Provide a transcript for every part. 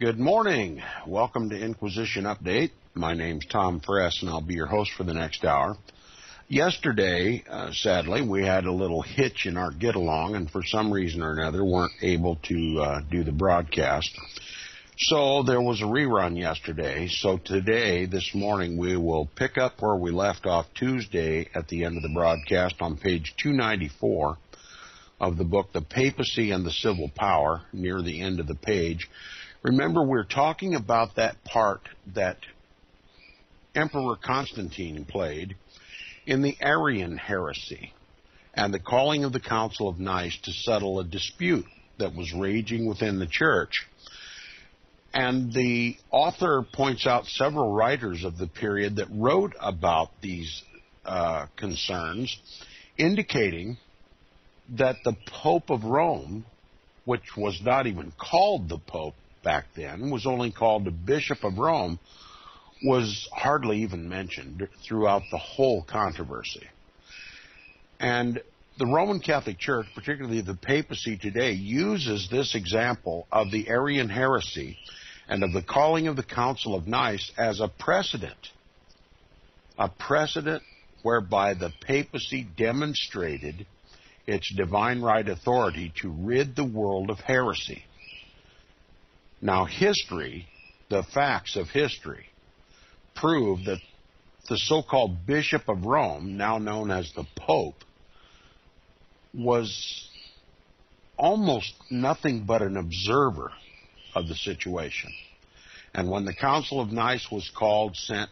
Good morning. Welcome to Inquisition Update. My name's Tom Freese, and I'll be your host for the next hour. Yesterday, sadly, we had a little hitch in our get-along, and for some reason or another weren't able to do the broadcast. So there was a rerun yesterday. So today, this morning, we will pick up where we left off Tuesday at the end of the broadcast on page 294 of the book, The Papacy and the Civil Power, near the end of the page. Remember, we're talking about that part that Emperor Constantine played in the Arian heresy and the calling of the Council of Nice to settle a dispute that was raging within the church. And the author points out several writers of the period that wrote about these concerns, indicating that the Pope of Rome, which was not even called the Pope back then, was only called the Bishop of Rome, was hardly even mentioned throughout the whole controversy. And the Roman Catholic Church, particularly the papacy today, uses this example of the Arian heresy and of the calling of the Council of Nice as a precedent whereby the papacy demonstrated its divine right authority to rid the world of heresy. Now, history, the facts of history, prove that the so-called Bishop of Rome, now known as the Pope, was almost nothing but an observer of the situation. And when the Council of Nice was called, sent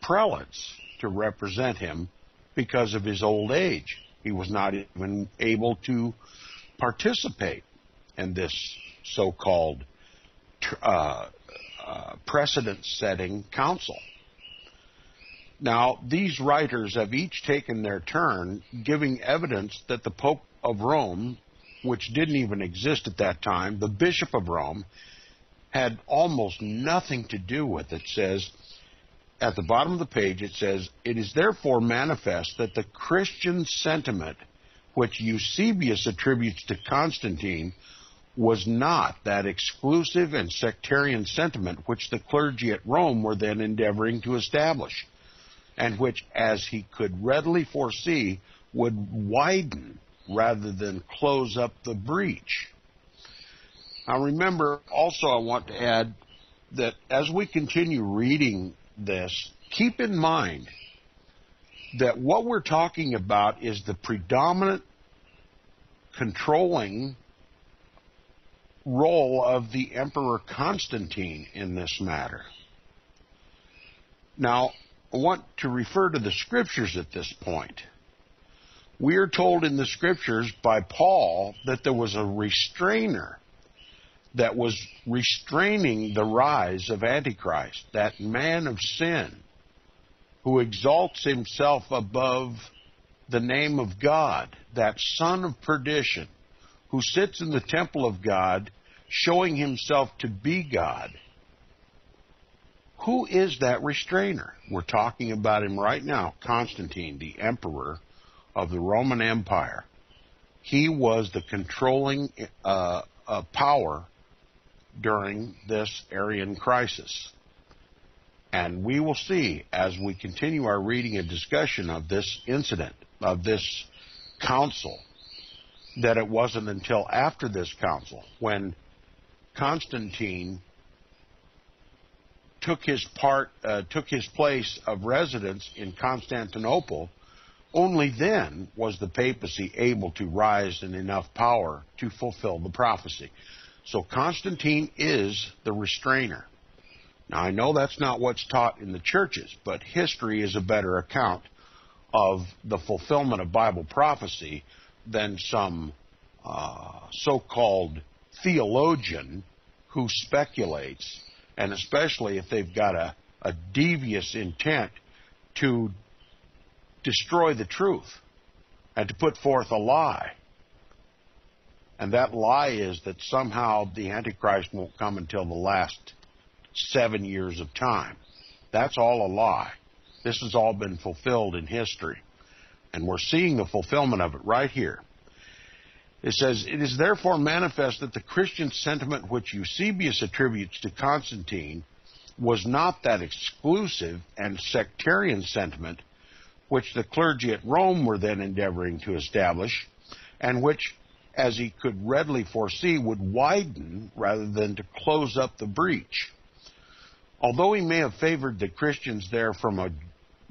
prelates to represent him because of his old age. He was not even able to participate in this so-called precedent-setting council. Now, these writers have each taken their turn giving evidence that the Pope of Rome, which didn't even exist at that time, the Bishop of Rome, had almost nothing to do with it. It says, at the bottom of the page, it says, "It is therefore manifest that the Christian sentiment which Eusebius attributes to Constantine was not that exclusive and sectarian sentiment which the clergy at Rome were then endeavoring to establish, and which, as he could readily foresee, would widen rather than close up the breach." Now remember, also I want to add that as we continue reading this, keep in mind that what we're talking about is the predominant controlling role of the Emperor Constantine in this matter. Now, I want to refer to the Scriptures at this point. We are told in the Scriptures by Paul that there was a restrainer that was restraining the rise of Antichrist, that man of sin who exalts himself above the name of God, that son of perdition, who sits in the temple of God, showing himself to be God. Who is that restrainer? We're talking about him right now, Constantine, the emperor of the Roman Empire. He was the controlling power during this Arian crisis. And we will see, as we continue our reading and discussion of this incident, of this council, that it wasn't until after this council, when Constantine took his place of residence in Constantinople, only then was the papacy able to rise in enough power to fulfill the prophecy. So Constantine is the restrainer. Now, I know that's not what's taught in the churches, but history is a better account of the fulfillment of Bible prophecy than some so-called theologian who speculates, and especially if they've got a devious intent to destroy the truth and to put forth a lie. And that lie is that somehow the Antichrist won't come until the last 7 years of time. That's all a lie. This has all been fulfilled in history. And we're seeing the fulfillment of it right here. It says, it is therefore manifest that the Christian sentiment which Eusebius attributes to Constantine was not that exclusive and sectarian sentiment which the clergy at Rome were then endeavoring to establish, and which, as he could readily foresee, would widen rather than to close up the breach. Although he may have favored the Christians there from a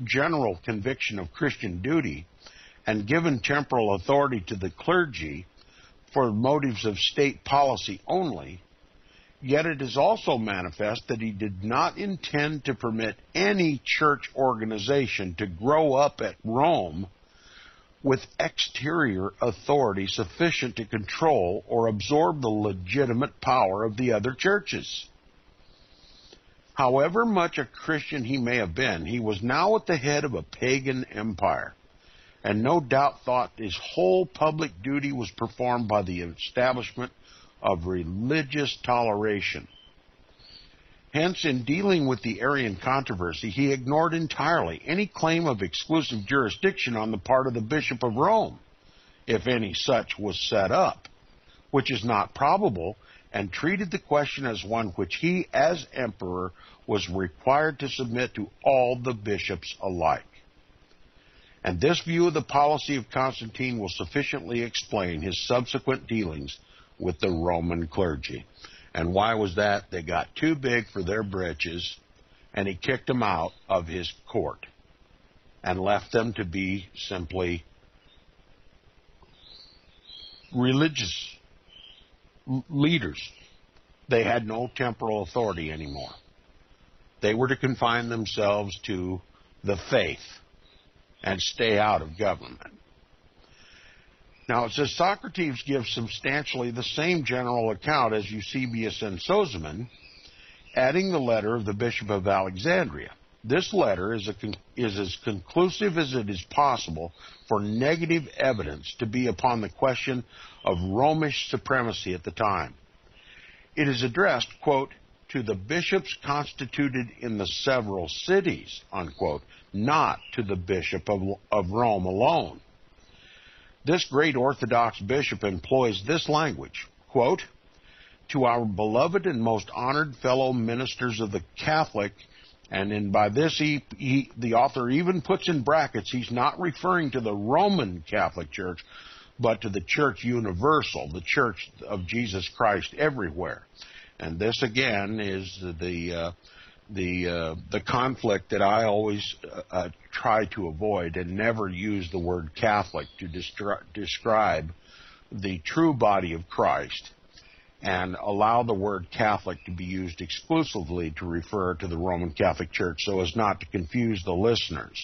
general conviction of Christian duty, and given temporal authority to the clergy for motives of state policy only, yet it is also manifest that he did not intend to permit any church organization to grow up at Rome with exterior authority sufficient to control or absorb the legitimate power of the other churches. However much a Christian he may have been, he was now at the head of a pagan empire, and no doubt thought his whole public duty was performed by the establishment of religious toleration. Hence, in dealing with the Arian controversy, he ignored entirely any claim of exclusive jurisdiction on the part of the Bishop of Rome, if any such was set up, which is not probable, and treated the question as one which he, as emperor, was required to submit to all the bishops alike. And this view of the policy of Constantine will sufficiently explain his subsequent dealings with the Roman clergy. And why was that? They got too big for their britches, and he kicked them out of his court and left them to be simply religious leaders. They had no temporal authority anymore. They were to confine themselves to the faith and stay out of government. Now, it says Socrates gives substantially the same general account as Eusebius and Sozomen, adding the letter of the Bishop of Alexandria. This letter is as conclusive as it is possible for negative evidence to be upon the question of Romish supremacy at the time. It is addressed, quote, to the bishops constituted in the several cities, unquote, not to the bishop of Rome alone. This great Orthodox bishop employs this language, quote, to our beloved and most honored fellow ministers of the Catholic, and in by this the author even puts in brackets he's not referring to the Roman Catholic Church, but to the Church Universal, the Church of Jesus Christ everywhere. And this, again, is the conflict that I always try to avoid, and never use the word Catholic to describe the true body of Christ, and allow the word Catholic to be used exclusively to refer to the Roman Catholic Church so as not to confuse the listeners.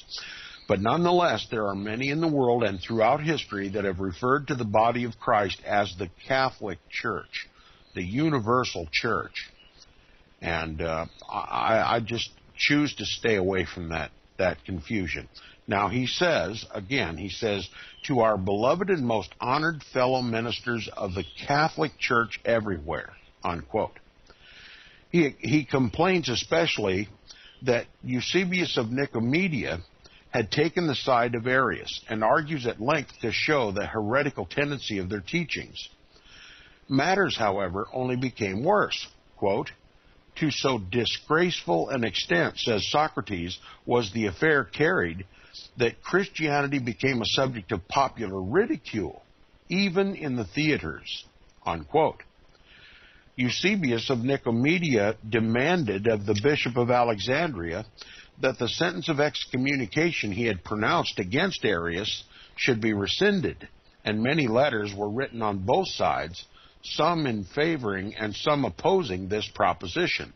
But nonetheless, there are many in the world and throughout history that have referred to the body of Christ as the Catholic Church, the universal church. And I just choose to stay away from that confusion. Now he says, again, he says, to our beloved and most honored fellow ministers of the Catholic Church everywhere, unquote. He complains especially that Eusebius of Nicomedia had taken the side of Arius, and argues at length to show the heretical tendency of their teachings. Matters, however, only became worse, quote, to so disgraceful an extent, says Socrates, was the affair carried that Christianity became a subject of popular ridicule, even in the theaters, unquote. Eusebius of Nicomedia demanded of the Bishop of Alexandria that the sentence of excommunication he had pronounced against Arius should be rescinded, and many letters were written on both sides, some in favoring and some opposing this proposition.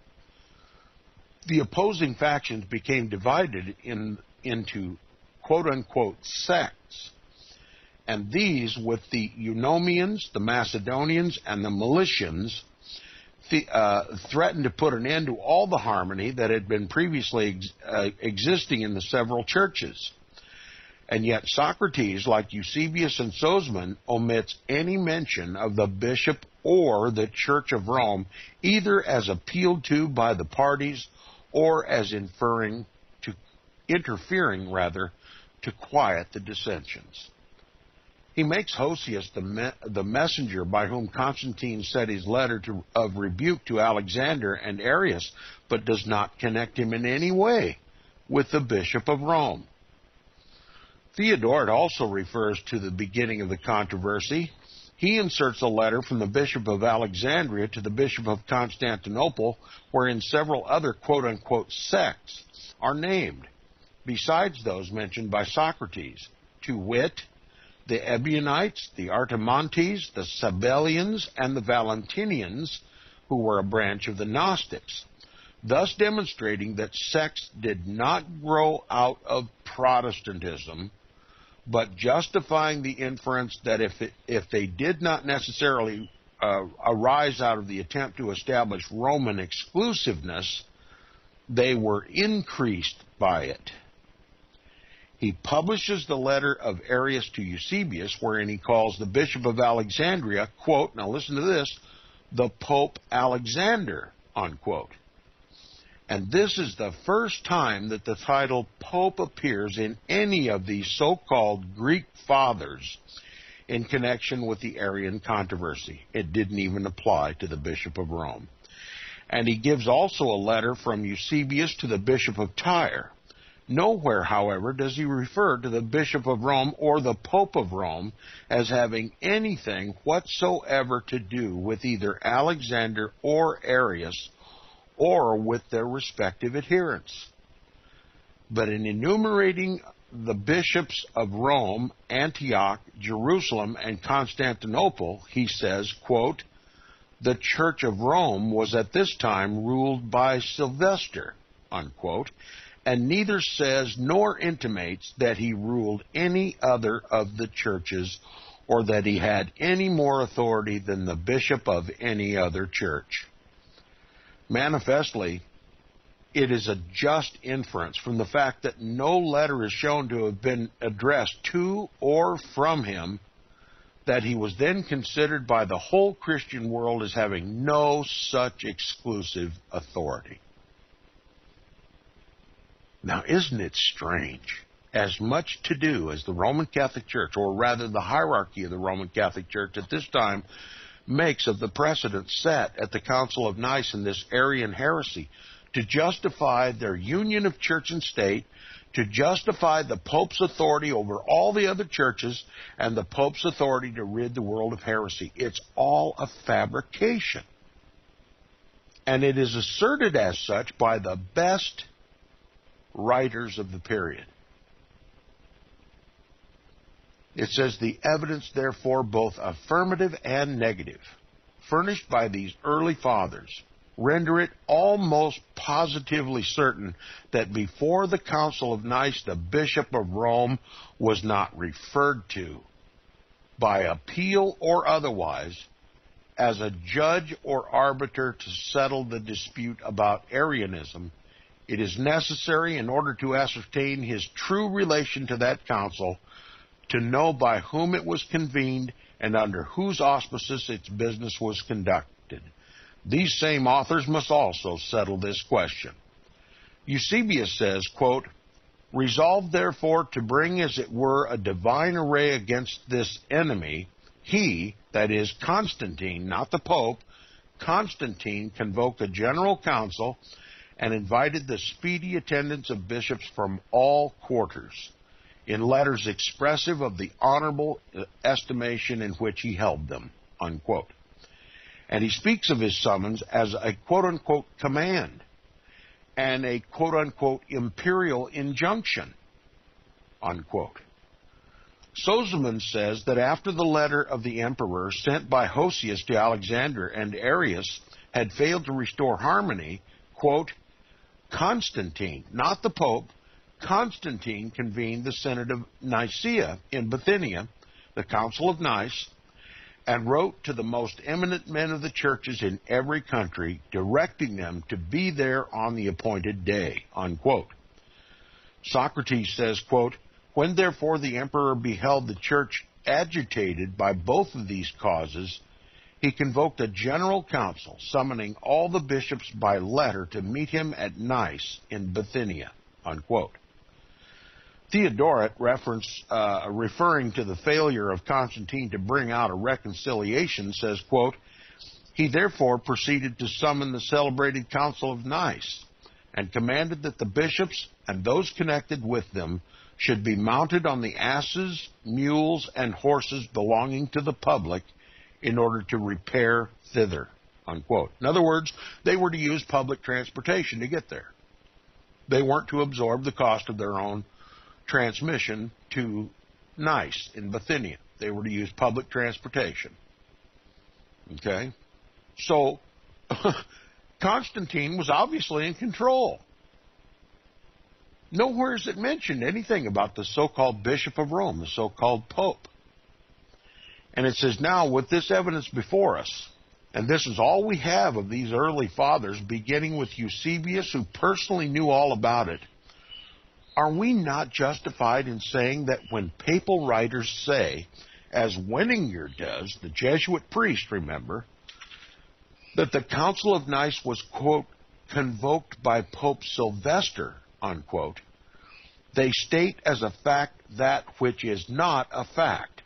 The opposing factions became divided into quote-unquote sects, and these, with the Eunomians, the Macedonians, and the Milesians, threatened to put an end to all the harmony that had been previously existing in the several churches. And yet Socrates, like Eusebius and Sozomen, omits any mention of the bishop or the Church of Rome, either as appealed to by the parties or as interfering to quiet the dissensions. He makes Hosius the messenger by whom Constantine sent his letter of rebuke to Alexander and Arius, but does not connect him in any way with the Bishop of Rome. Theodoret also refers to the beginning of the controversy. He inserts a letter from the Bishop of Alexandria to the Bishop of Constantinople, wherein several other quote-unquote sects are named, besides those mentioned by Socrates, to wit, the Ebionites, the Artamontes, the Sabellians, and the Valentinians, who were a branch of the Gnostics, thus demonstrating that sects did not grow out of Protestantism, but justifying the inference that if they did not necessarily arise out of the attempt to establish Roman exclusiveness, they were increased by it. He publishes the letter of Arius to Eusebius, wherein he calls the Bishop of Alexandria, quote, now listen to this, the Pope Alexander, unquote. And this is the first time that the title Pope appears in any of these so-called Greek fathers in connection with the Arian controversy. It didn't even apply to the Bishop of Rome. And he gives also a letter from Eusebius to the Bishop of Tyre. Nowhere, however, does he refer to the Bishop of Rome or the Pope of Rome as having anything whatsoever to do with either Alexander or Arius or with their respective adherents. But in enumerating the bishops of Rome, Antioch, Jerusalem, and Constantinople, he says, quote, the Church of Rome was at this time ruled by Sylvester, unquote, and neither says nor intimates that he ruled any other of the churches or that he had any more authority than the bishop of any other church. Manifestly, it is a just inference from the fact that no letter is shown to have been addressed to or from him that he was then considered by the whole Christian world as having no such exclusive authority. Now, isn't it strange? As much to do as the Roman Catholic Church, or rather the hierarchy of the Roman Catholic Church at this time, makes of the precedent set at the Council of Nice in this Arian heresy to justify their union of church and state, to justify the Pope's authority over all the other churches, and the Pope's authority to rid the world of heresy. It's all a fabrication. And it is asserted as such by the best writers of the period. It says, the evidence, therefore, both affirmative and negative, furnished by these early fathers, render it almost positively certain that before the Council of Nice, the Bishop of Rome was not referred to, by appeal or otherwise, as a judge or arbiter to settle the dispute about Arianism. It is necessary, in order to ascertain his true relation to that council, to know by whom it was convened and under whose auspices its business was conducted. These same authors must also settle this question. Eusebius says, quote, resolved, therefore, to bring, as it were, a divine array against this enemy, he, that is, Constantine, not the Pope, Constantine convoked a general council and invited the speedy attendance of bishops from all quarters, in letters expressive of the honorable estimation in which he held them, unquote. And he speaks of his summons as a quote-unquote command and a quote-unquote imperial injunction, unquote. Sozomen says that after the letter of the emperor sent by Hosius to Alexander and Arius had failed to restore harmony, quote, Constantine, not the Pope, Constantine convened the Synod of Nicaea in Bithynia, the Council of Nice, and wrote to the most eminent men of the churches in every country, directing them to be there on the appointed day, unquote. Socrates says, quote, when therefore the emperor beheld the church agitated by both of these causes, he convoked a general council, summoning all the bishops by letter to meet him at Nice in Bithynia, unquote. Theodoret referring to the failure of Constantine to bring out a reconciliation, says, quote, "He therefore proceeded to summon the celebrated Council of Nice and commanded that the bishops and those connected with them should be mounted on the asses, mules, and horses belonging to the public in order to repair thither," unquote. In other words, they were to use public transportation to get there. They weren't to absorb the cost of their own transmission to Nice in Bithynia. They were to use public transportation. Okay? So, Constantine was obviously in control. Nowhere is it mentioned anything about the so-called Bishop of Rome, the so-called Pope. And it says, now, with this evidence before us, and this is all we have of these early fathers, beginning with Eusebius, who personally knew all about it, are we not justified in saying that when papal writers say, as Wenninger does, the Jesuit priest, remember, that the Council of Nice was, quote, convoked by Pope Sylvester, unquote, they state as a fact that which is not a fact,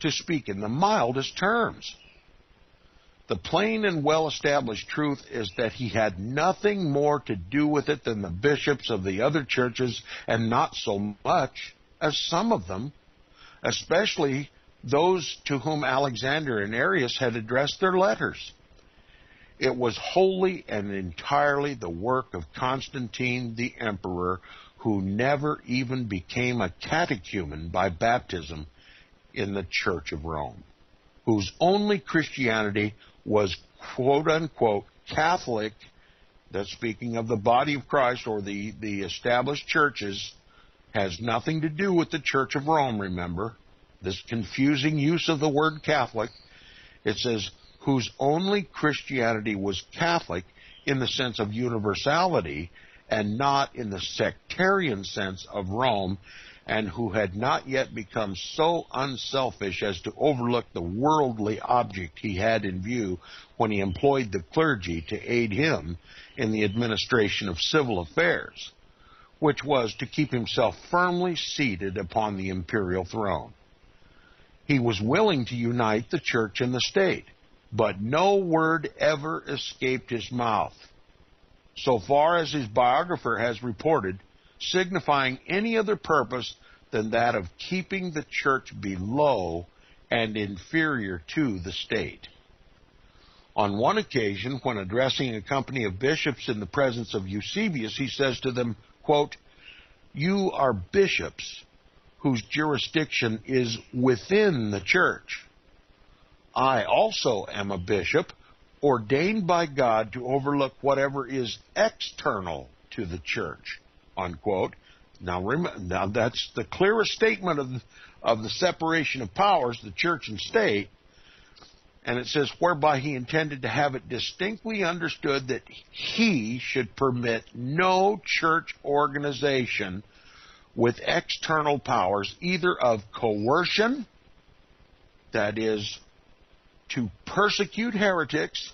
to speak in the mildest terms. The plain and well-established truth is that he had nothing more to do with it than the bishops of the other churches, and not so much as some of them, especially those to whom Alexander and Arius had addressed their letters. It was wholly and entirely the work of Constantine the Emperor, who never even became a catechumen by baptism in the Church of Rome, whose only Christianity was, quote-unquote, Catholic, that speaking of the body of Christ or the established churches, has nothing to do with the Church of Rome, remember, this confusing use of the word Catholic. It says, whose only Christianity was Catholic in the sense of universality and not in the sectarian sense of Rome, and who had not yet become so unselfish as to overlook the worldly object he had in view when he employed the clergy to aid him in the administration of civil affairs, which was to keep himself firmly seated upon the imperial throne. He was willing to unite the church and the state, but no word ever escaped his mouth, so far as his biographer has reported, signifying any other purpose than that of keeping the church below and inferior to the state. On one occasion, when addressing a company of bishops in the presence of Eusebius, he says to them, quote, "You are bishops whose jurisdiction is within the church. I also am a bishop, ordained by God to overlook whatever is external to the church," unquote. Now that's the clearest statement of the separation of powers, the church and state, and it says, whereby he intended to have it distinctly understood that he should permit no church organization with external powers, either of coercion, that is, to persecute heretics,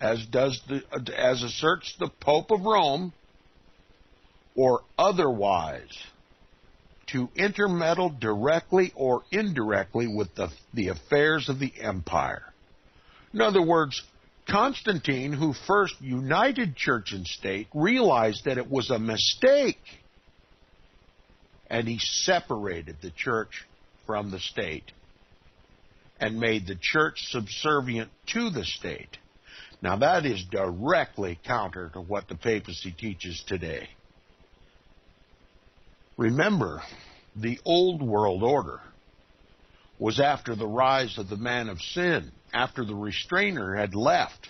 as asserts the Pope of Rome, or otherwise, to intermeddle directly or indirectly with the affairs of the empire. In other words, Constantine, who first united church and state, realized that it was a mistake, and he separated the church from the state and made the church subservient to the state. Now, that is directly counter to what the papacy teaches today. Remember, the old world order was after the rise of the man of sin, after the restrainer had left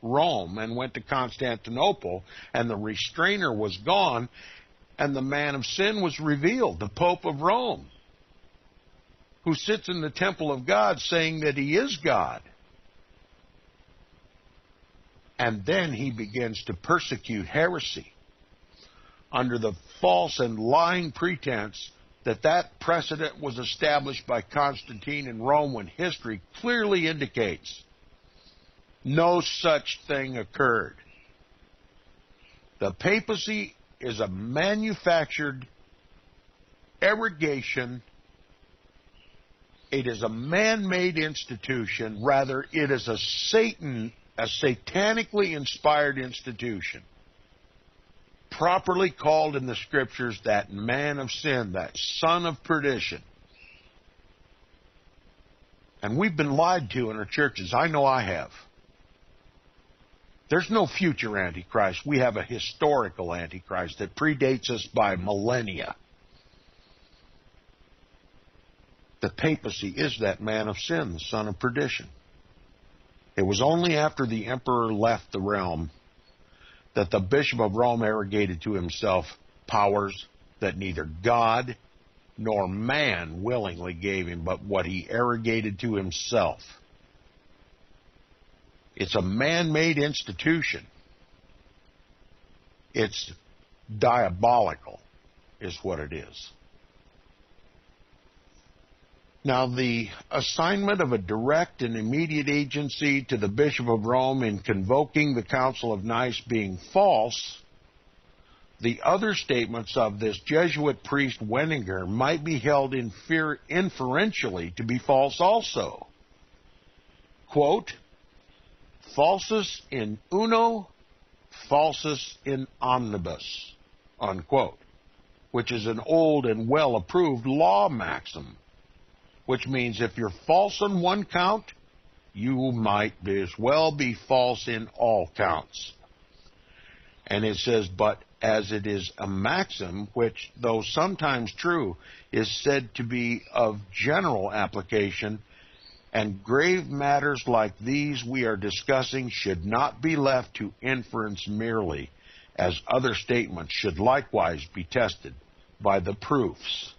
Rome and went to Constantinople, and the restrainer was gone, and the man of sin was revealed, the Pope of Rome, who sits in the temple of God saying that he is God. And then he begins to persecute heresy under the false and lying pretense that that precedent was established by Constantine in Rome, when history clearly indicates no such thing occurred. The papacy is a manufactured irrigation. It is a man-made institution. Rather, it is a satanically inspired institution, properly called in the scriptures that man of sin, that son of perdition. And we've been lied to in our churches. I know I have. There's no future Antichrist. We have a historical Antichrist that predates us by millennia. The papacy is that man of sin, the son of perdition. It was only after the emperor left the realm that the bishop of Rome arrogated to himself powers that neither God nor man willingly gave him, but what he arrogated to himself. It's a man-made institution. It's diabolical, is what it is. Now, the assignment of a direct and immediate agency to the Bishop of Rome in convoking the Council of Nice being false, the other statements of this Jesuit priest Wenninger might be held inferentially to be false also. Quote, falsus in uno, falsus in omnibus, unquote, which is an old and well-approved law maxim, which means if you're false on one count, you might as well be false in all counts. And it says, but as it is a maxim, which, though sometimes true, is said to be of general application, and grave matters like these we are discussing should not be left to inference merely, as other statements should likewise be tested by the proofs.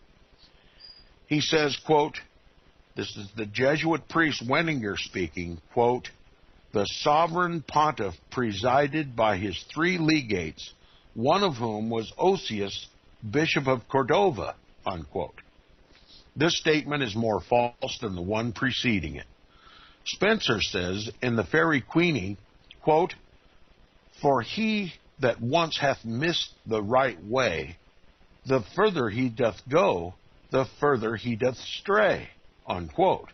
He says, quote, this is the Jesuit priest Wenninger speaking, quote, the sovereign pontiff presided by his three legates, one of whom was Hosius, bishop of Cordova, unquote. This statement is more false than the one preceding it. Spencer says in the Faerie Queene, quote, for he that once hath missed the right way, the further he doth go, the further he doth stray, unquote.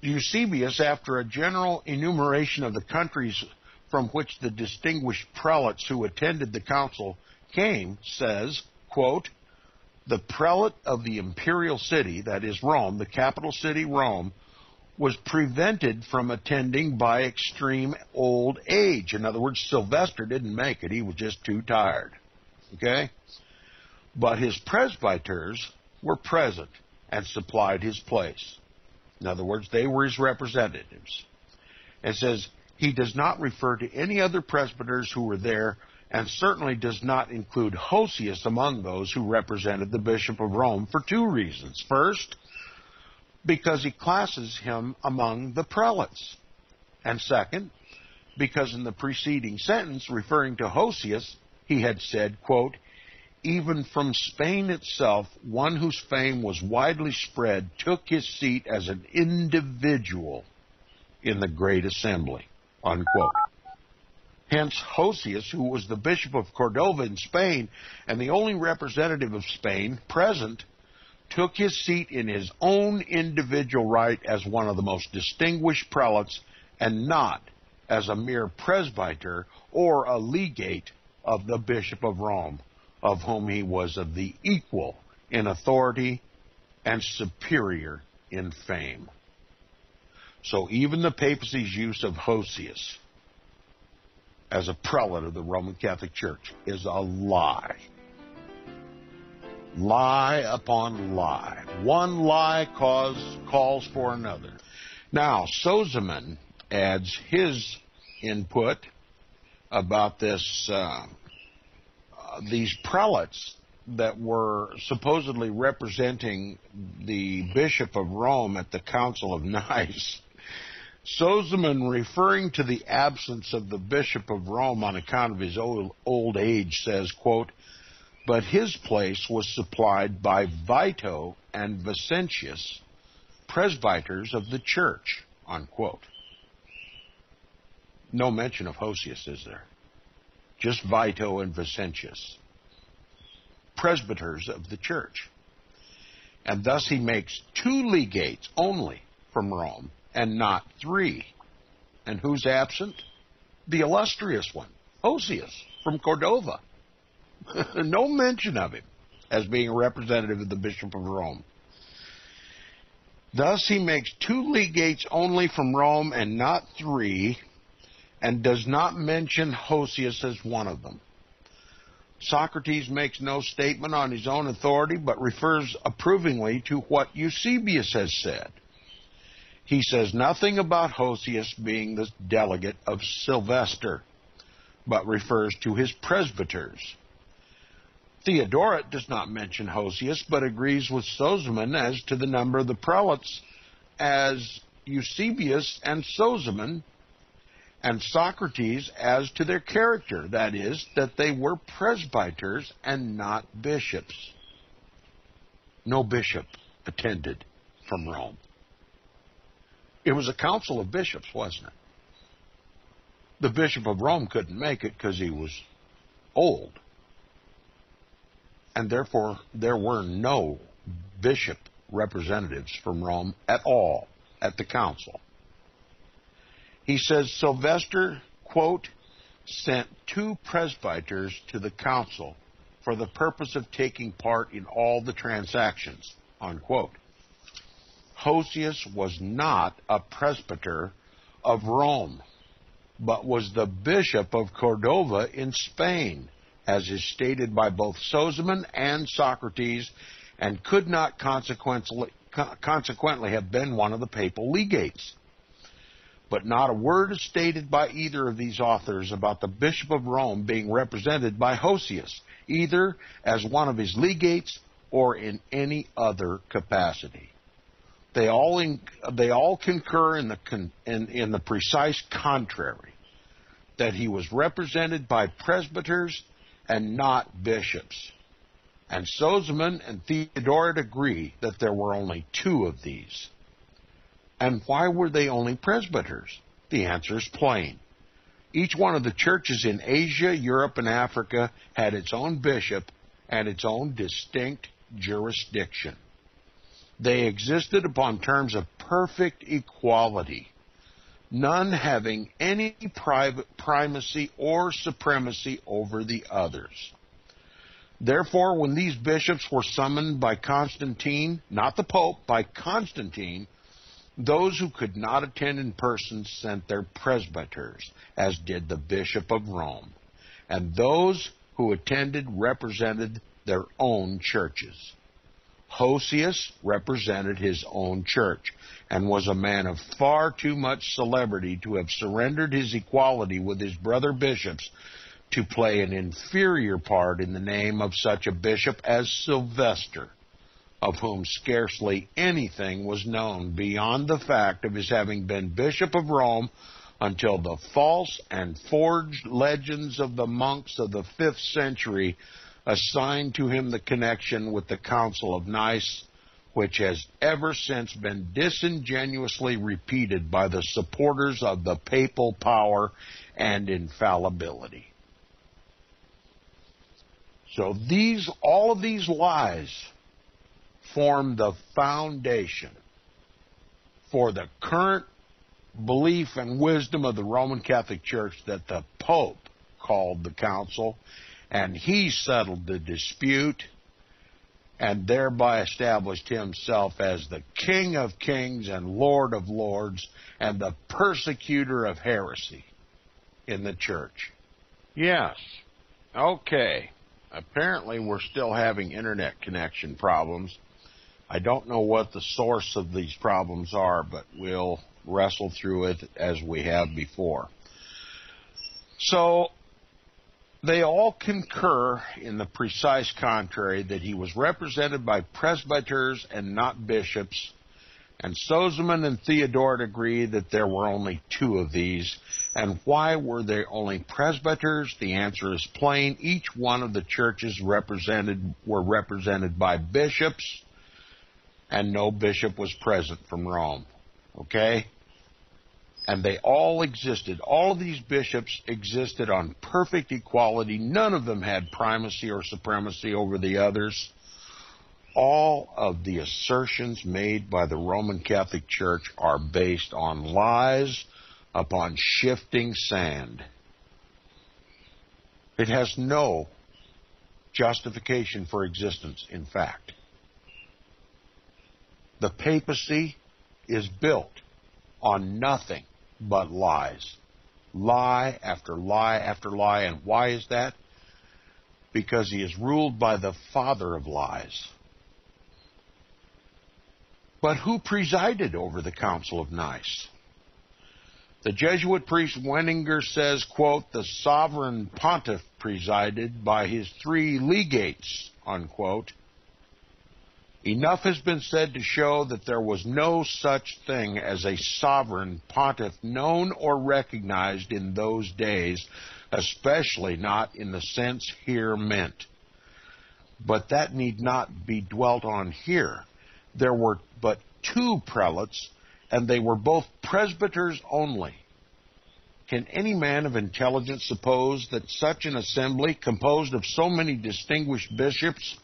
Eusebius, after a general enumeration of the countries from which the distinguished prelates who attended the council came, says, quote, the prelate of the imperial city, that is Rome, the capital city Rome, was prevented from attending by extreme old age. In other words, Sylvester didn't make it. He was just too tired, okay? But his presbyters were present and supplied his place. In other words, they were his representatives. It says, he does not refer to any other presbyters who were there, and certainly does not include Hosius among those who represented the Bishop of Rome for two reasons. First, because he classes him among the prelates. And second, because in the preceding sentence, referring to Hosius, he had said, quote, even from Spain itself, one whose fame was widely spread took his seat as an individual in the great assembly, unquote. Hence, Hosius, who was the Bishop of Cordova in Spain and the only representative of Spain present, took his seat in his own individual right as one of the most distinguished prelates and not as a mere presbyter or a legate of the Bishop of Rome, of whom he was of the equal in authority and superior in fame. So even the papacy's use of Hosius as a prelate of the Roman Catholic Church is a lie. Lie upon lie. One lie calls for another. Now, Sozomen adds his input about this these prelates that were supposedly representing the Bishop of Rome at the Council of Nice. Sozomen, referring to the absence of the Bishop of Rome on account of his old age, says, quote, but his place was supplied by Vito and Vicentius, presbyters of the church, unquote. No mention of Hosius, is there? Just Vito and Vicentius, presbyters of the church. and thus he makes 2 legates only from Rome, and not 3. And who's absent? The illustrious one, Hosius from Cordova. No mention of him as being a representative of the Bishop of Rome. Thus he makes 2 legates only from Rome, and not 3, and does not mention Hosius as one of them. Socrates makes no statement on his own authority, but refers approvingly to what Eusebius has said. He says nothing about Hosius being the delegate of Sylvester, but refers to his presbyters. Theodoret does not mention Hosius, but agrees with Sozomen as to the number of the prelates, as Eusebius and Sozomen, and Socrates as to their character, that is, that they were presbyters and not bishops. No bishop attended from Rome. It was a council of bishops, wasn't it? The Bishop of Rome couldn't make it because he was old. And therefore, there were no bishop representatives from Rome at all at the council. He says Sylvester, quote, sent 2 presbyters to the council for the purpose of taking part in all the transactions, unquote. Hosius was not a presbyter of Rome, but was the bishop of Cordova in Spain, as is stated by both Sozomen and Socrates, and could not consequently have been one of the papal legates. But not a word is stated by either of these authors about the Bishop of Rome being represented by Hosius, either as one of his legates or in any other capacity. They all concur in the precise contrary, that he was represented by presbyters and not bishops. And Sozomen and Theodoret agree that there were only 2 of these. And why were they only presbyters? The answer is plain. Each one of the churches in Asia, Europe, and Africa had its own bishop and its own distinct jurisdiction. They existed upon terms of perfect equality, none having any primacy or supremacy over the others. Therefore, when these bishops were summoned by Constantine, not the Pope, by Constantine, those who could not attend in person sent their presbyters, as did the Bishop of Rome, and those who attended represented their own churches. Hosius represented his own church, and was a man of far too much celebrity to have surrendered his equality with his brother bishops to play an inferior part in the name of such a bishop as Sylvester, of whom scarcely anything was known beyond the fact of his having been Bishop of Rome until the false and forged legends of the monks of the 5th century assigned to him the connection with the Council of Nice, which has ever since been disingenuously repeated by the supporters of the papal power and infallibility. So all of these lies form the foundation for the current belief and wisdom of the Roman Catholic Church that the Pope called the council, and he settled the dispute and thereby established himself as the King of Kings and Lord of Lords and the persecutor of heresy in the church. Yes. Okay. Apparently we're still having internet connection problems. I don't know what the source of these problems are, but we'll wrestle through it as we have before. So, they all concur in the precise contrary that he was represented by presbyters and not bishops, and Sozomen and Theodoret agree that there were only 2 of these. And why were there only presbyters? The answer is plain. Each one of the churches were represented by bishops, and no bishop was present from Rome, okay? And they all existed. All of these bishops existed on perfect equality. None of them had primacy or supremacy over the others. all of the assertions made by the Roman Catholic Church are based on lies upon shifting sand. It has no justification for existence, in fact. The papacy is built on nothing but lies. Lie after lie after lie. And why is that? Because he is ruled by the father of lies. But who presided over the Council of Nice? The Jesuit priest Wenninger says, quote, the sovereign pontiff presided by his three legates, unquote. Enough has been said to show that there was no such thing as a sovereign pontiff known or recognized in those days, especially not in the sense here meant. But that need not be dwelt on here. There were but two prelates, and they were both presbyters only. Can any man of intelligence suppose that such an assembly, composed of so many distinguished bishops,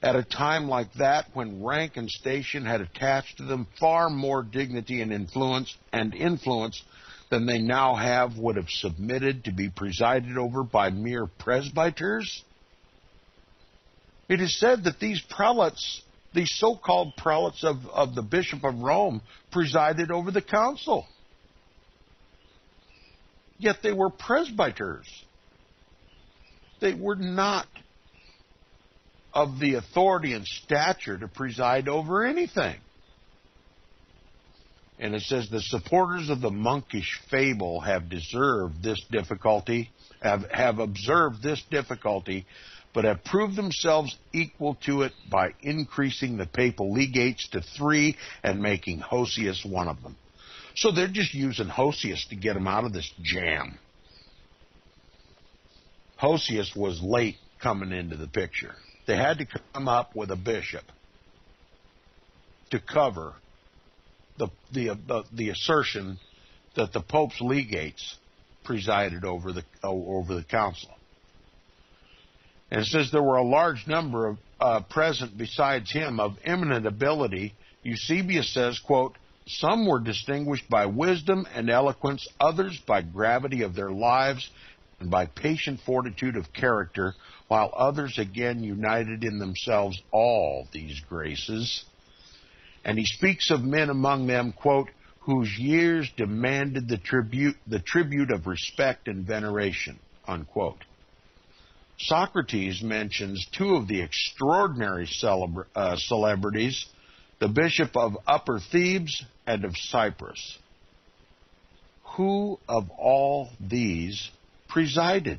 at a time like that, when rank and station had attached to them far more dignity and influence than they now have, would have submitted to be presided over by mere presbyters? It is said that these prelates, these so-called prelates of the Bishop of Rome, presided over the council. Yet they were presbyters. They were not of the authority and stature to preside over anything. And it says, the supporters of the monkish fable have observed this difficulty, but have proved themselves equal to it by increasing the papal legates to three and making Hosius one of them. So they're just using Hosius to get him out of this jam. Hosius was late coming into the picture. They had to come up with a bishop to cover the assertion that the Pope's legates presided over the council. And it says there were a large number of present besides him of eminent ability. Eusebius says, quote, some were distinguished by wisdom and eloquence, others by gravity of their lives and by patient fortitude of character, while others again united in themselves all these graces. And he speaks of men among them, quote, whose years demanded the tribute of respect and veneration, unquote. Socrates mentions two of the extraordinary celebrities, the bishop of Upper Thebes and of Cyprus. Who of all these presided?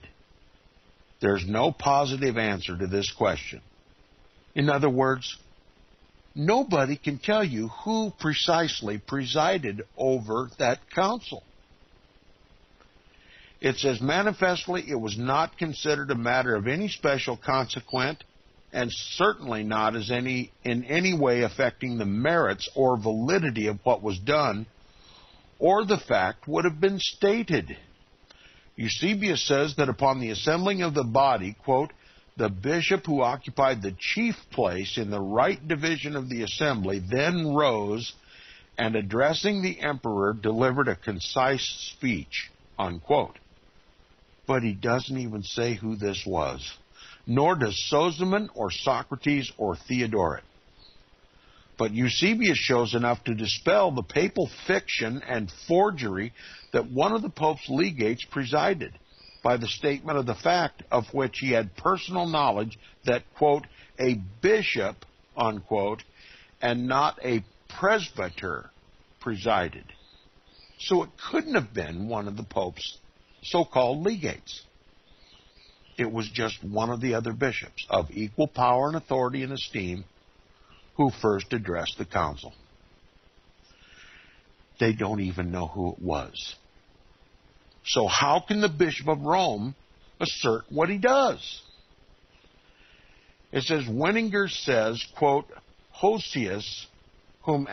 There's no positive answer to this question. In other words, nobody can tell you who precisely presided over that council. It says, manifestly, it was not considered a matter of any special consequence, and certainly not as in any way affecting the merits or validity of what was done, or the fact would have been stated. Eusebius says that upon the assembling of the body, quote, the bishop who occupied the chief place in the right division of the assembly then rose and, addressing the emperor, delivered a concise speech, unquote. But he doesn't even say who this was, nor does Sozomen or Socrates or Theodoret. But Eusebius shows enough to dispel the papal fiction and forgery that one of the Pope's legates presided, by the statement of the fact of which he had personal knowledge that, quote, a bishop, unquote, and not a presbyter presided. So it couldn't have been one of the Pope's so-called legates. It was just one of the other bishops of equal power and authority and esteem who first addressed the council. They don't even know who it was. So how can the Bishop of Rome assert what he does? It says, Wenninger says, quote, Hosius, whom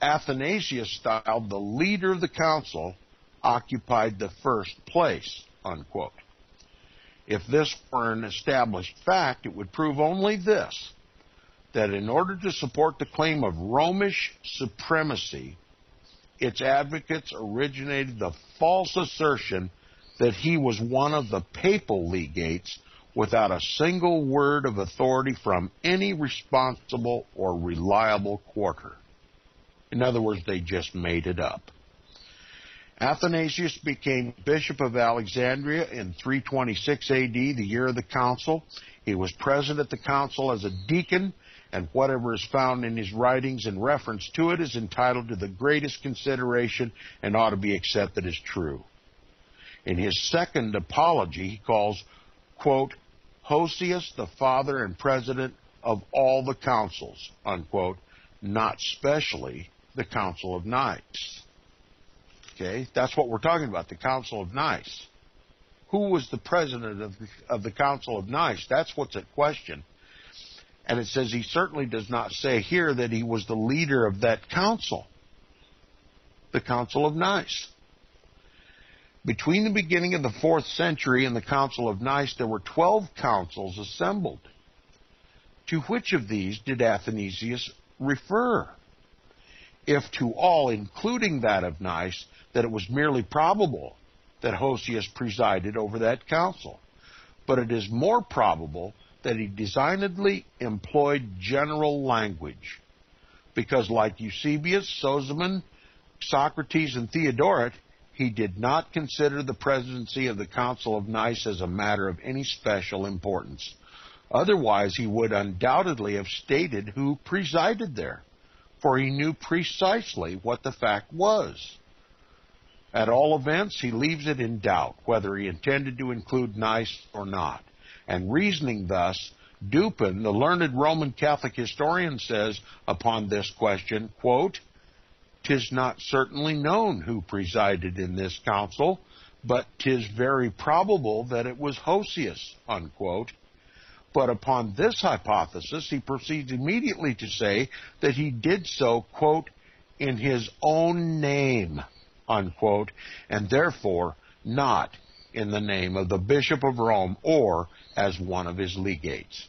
Athanasius styled the leader of the council, occupied the first place, unquote. If this were an established fact, it would prove only this, that in order to support the claim of Romish supremacy, its advocates originated the false assertion that he was one of the papal legates without a single word of authority from any responsible or reliable quarter. In other words, they just made it up. Athanasius became Bishop of Alexandria in 326 AD, the year of the council. He was present at the council as a deacon, and whatever is found in his writings in reference to it is entitled to the greatest consideration and ought to be accepted as true. In his second apology, he calls, quote, Hosius, the father and president of all the councils, unquote, not specially the Council of Nice. Okay, that's what we're talking about, the Council of Nice. Who was the president of the Council of Nice? That's what's at question. And it says he certainly does not say here that he was the leader of that council, the Council of Nice. Between the beginning of the 4th century and the Council of Nice, there were 12 councils assembled. To which of these did Athanasius refer? If to all, including that of Nice, that it was merely probable that Hosius presided over that council. But it is more probable that he designedly employed general language, because like Eusebius, Sozomen, Socrates, and Theodoret, he did not consider the presidency of the Council of Nice as a matter of any special importance. Otherwise, he would undoubtedly have stated who presided there, for he knew precisely what the fact was. At all events, he leaves it in doubt whether he intended to include Nice or not. And reasoning thus, Dupin, the learned Roman Catholic historian, says upon this question, quote, "'Tis not certainly known who presided in this council, but 'tis very probable that it was Hosius," unquote. But upon this hypothesis, he proceeds immediately to say that he did so, quote, "in his own name," unquote, and therefore not in the name of the Bishop of Rome or as one of his legates.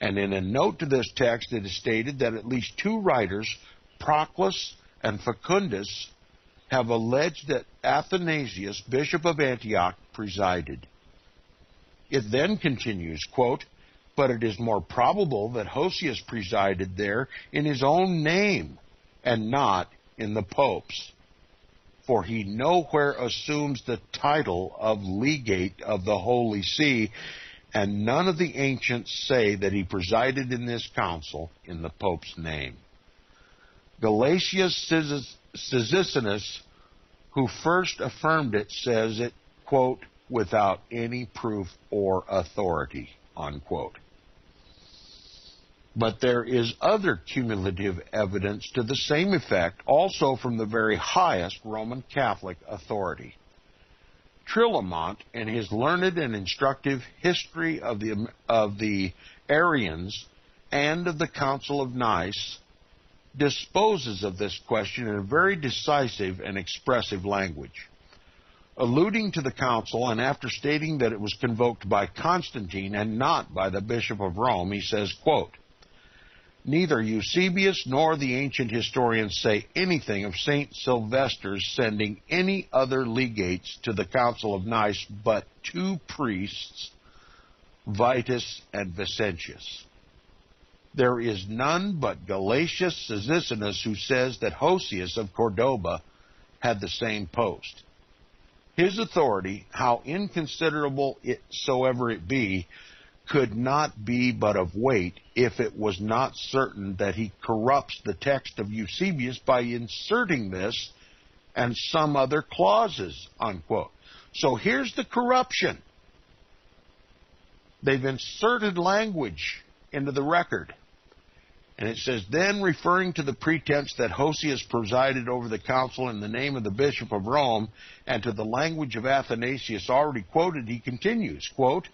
And in a note to this text, it is stated that at least two writers, Proclus and Fecundus, have alleged that Athanasius, Bishop of Antioch, presided. It then continues, quote, "But it is more probable that Hosius presided there in his own name and not in the Pope's, for he nowhere assumes the title of legate of the Holy See, and none of the ancients say that he presided in this council in the Pope's name." Galatius Sisinus, who first affirmed it, says it, quote, "without any proof or authority," unquote. But there is other cumulative evidence to the same effect, also from the very highest Roman Catholic authority. Tillemont, in his learned and instructive history of the Arians and of the Council of Nice, disposes of this question in a very decisive and expressive language. Alluding to the council, and after stating that it was convoked by Constantine and not by the Bishop of Rome, he says, quote, "Neither Eusebius nor the ancient historians say anything of St. Sylvester's sending any other legates to the Council of Nice but two priests, Vitus and Vicentius. There is none but Galatius Sisinus who says that Hosius of Cordoba had the same post. His authority, how inconsiderable it soever it be, could not be but of weight if it was not certain that he corrupts the text of Eusebius by inserting this and some other clauses," unquote. So here's the corruption. They've inserted language into the record. And it says, "Then referring to the pretense that Hosius presided over the council in the name of the Bishop of Rome, and to the language of Athanasius already quoted," he continues, quote,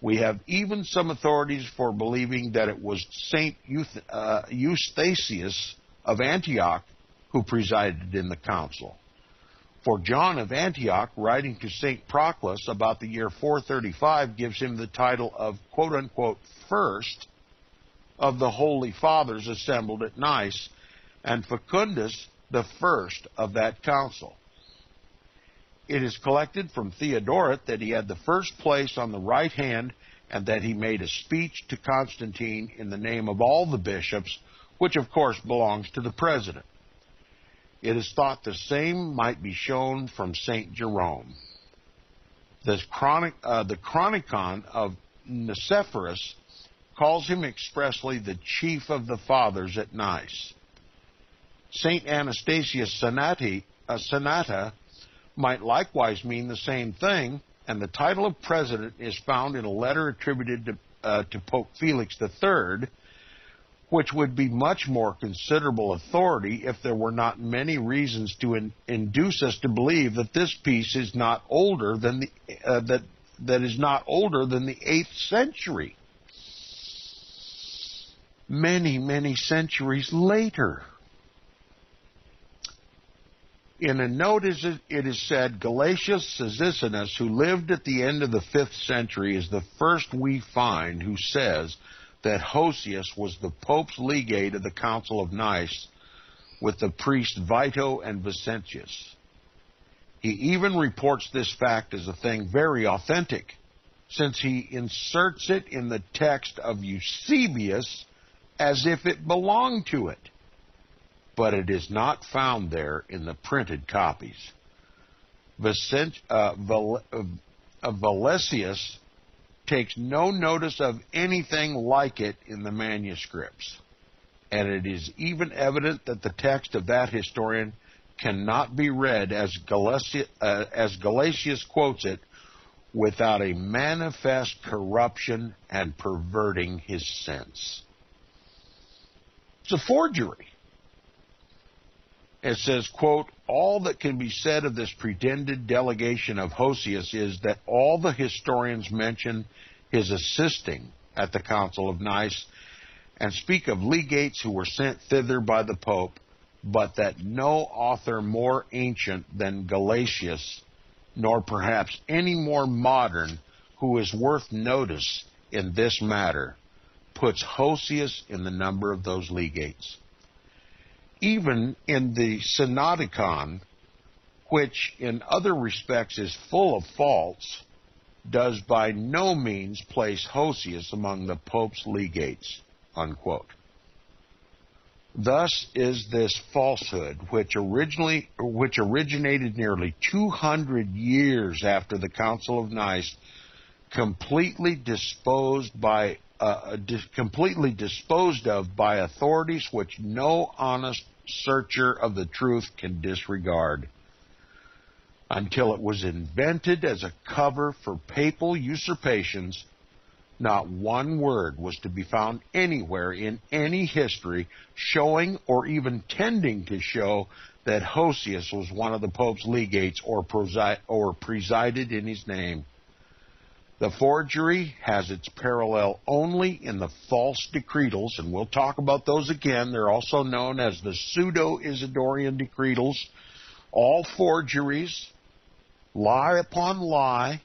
"We have even some authorities for believing that it was St. Eustathius of Antioch who presided in the council. For John of Antioch, writing to St. Proclus about the year 435, gives him the title of, quote-unquote, first, of the Holy Fathers assembled at Nice, and Fecundus the first of that council. It is collected from Theodoret that he had the first place on the right hand, and that he made a speech to Constantine in the name of all the bishops, which of course belongs to the president. It is thought the same might be shown from St. Jerome. The Chronicon of Nicephorus calls him expressly the chief of the fathers at Nice. St. Anastasius Sinaita might likewise mean the same thing, and the title of president is found in a letter attributed to Pope Felix III, which would be much more considerable authority if there were not many reasons to induce us to believe that this piece is not older than the 8th century. Many, many centuries later. In a note, it is said, Galatius Sisinus, who lived at the end of the 5th century, is the first we find who says that Hosius was the Pope's legate of the Council of Nice with the priests Vito and Vicentius. He even reports this fact as a thing very authentic, since he inserts it in the text of Eusebius as if it belonged to it. But it is not found there in the printed copies. Valesius takes no notice of anything like it in the manuscripts, and it is even evident that the text of that historian cannot be read as Galatius quotes it without a manifest corruption and perverting his sense. It's a forgery. It says, quote, all that can be said of this pretended delegation of Hosius is that all the historians mention his assisting at the Council of Nice and speak of legates who were sent thither by the Pope, but that no author more ancient than Galatius, nor perhaps any more modern, who is worth notice in this matter, puts Hosius in the number of those legates. Even in the Synodicon, which in other respects is full of faults, does by no means place Hosius among the Pope's legates, unquote. Thus is this falsehood, which originated nearly 200 years after the Council of Nice, completely disposed of by authorities which no honest searcher of the truth can disregard, until it was invented as a cover for papal usurpations. Not one word was to be found anywhere in any history showing or even tending to show that Hosius was one of the Pope's legates or presided in his name. The forgery has its parallel only in the false decretals, and we'll talk about those again. They're also known as the pseudo-Isidorian decretals. All forgeries, lie upon lie.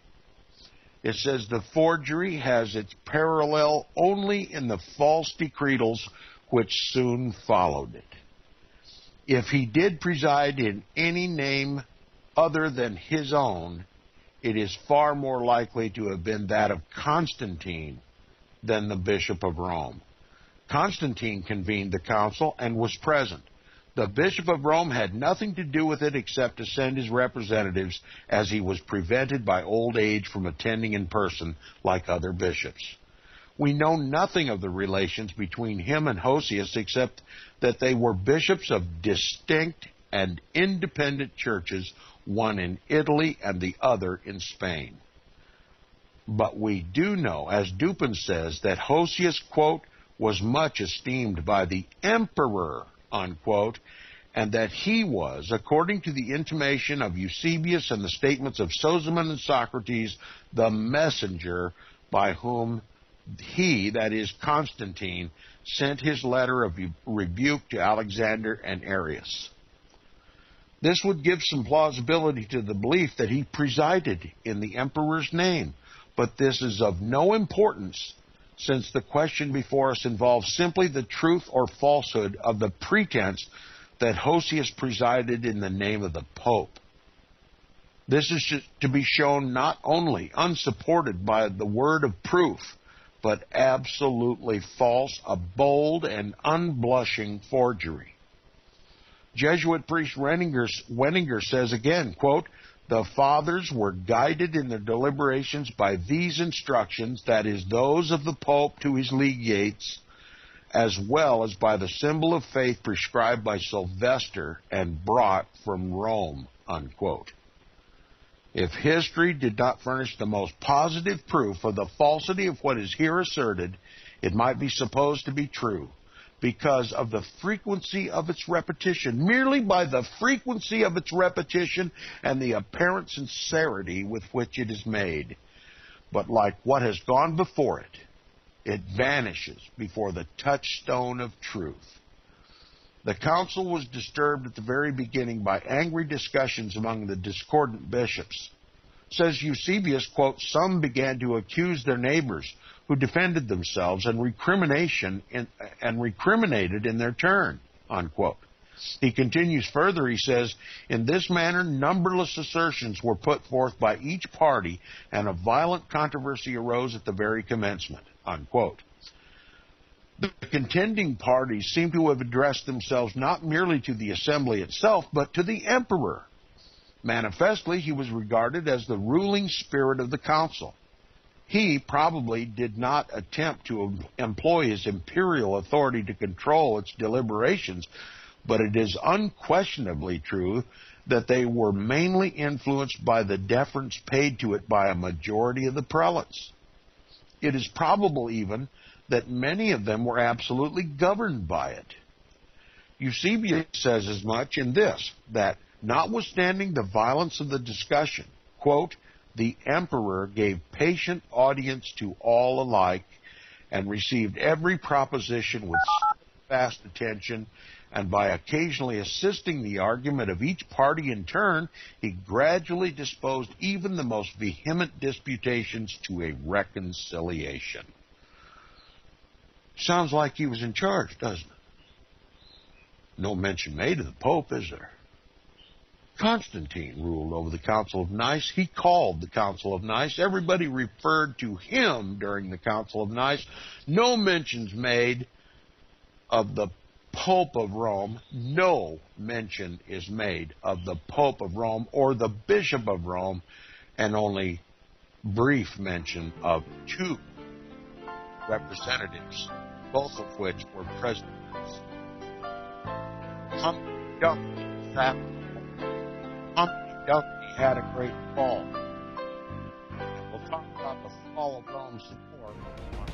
It says the forgery has its parallel only in the false decretals, which soon followed it. If he did preside in any name other than his own, it is far more likely to have been that of Constantine than the Bishop of Rome. Constantine convened the council and was present. The Bishop of Rome had nothing to do with it except to send his representatives, as he was prevented by old age from attending in person like other bishops. We know nothing of the relations between him and Hosius except that they were bishops of distinct and independent churches, one in Italy and the other in Spain. But we do know, as Dupin says, that Hosius, quote, was much esteemed by the emperor, unquote, and that he was, according to the intimation of Eusebius and the statements of Sozomen and Socrates, the messenger by whom he, that is Constantine, sent his letter of rebuke to Alexander and Arius. This would give some plausibility to the belief that he presided in the emperor's name, but this is of no importance, since the question before us involves simply the truth or falsehood of the pretense that Hosius presided in the name of the Pope. This is to be shown not only unsupported by the word of proof, but absolutely false, a bold and unblushing forgery. Jesuit priest Wenninger says again, quote, "The fathers were guided in their deliberations by these instructions, that is, those of the Pope to his legates, as well as by the symbol of faith prescribed by Sylvester and brought from Rome," unquote. If history did not furnish the most positive proof of the falsity of what is here asserted, it might be supposed to be true because of the frequency of its repetition, merely by the frequency of its repetition and the apparent sincerity with which it is made. But like what has gone before it, it vanishes before the touchstone of truth. The council was disturbed at the very beginning by angry discussions among the discordant bishops. Says Eusebius, quote, "Some began to accuse their neighbors who defended themselves and recriminated in their turn," unquote. He continues further, he says, "In this manner numberless assertions were put forth by each party, and a violent controversy arose at the very commencement," unquote. The contending parties seem to have addressed themselves not merely to the assembly itself, but to the emperor. Manifestly, he was regarded as the ruling spirit of the council. He probably did not attempt to employ his imperial authority to control its deliberations, but it is unquestionably true that they were mainly influenced by the deference paid to it by a majority of the prelates. It is probable even that many of them were absolutely governed by it. Eusebius says as much in this, that notwithstanding the violence of the discussion, quote, "The emperor gave patient audience to all alike and received every proposition with steadfast attention, and by occasionally assisting the argument of each party in turn, he gradually disposed even the most vehement disputations to a reconciliation." Sounds like he was in charge, doesn't it? No mention made of the Pope, is there? Constantine ruled over the Council of Nice. He called the Council of Nice. Everybody referred to him during the Council of Nice. No mentions made of the Pope of Rome. No mention is made of the Pope of Rome or the Bishop of Rome, and only brief mention of two representatives, both of which were presidents. Humpty Dumpty had a great fall. We'll talk about the fall of Rome's support.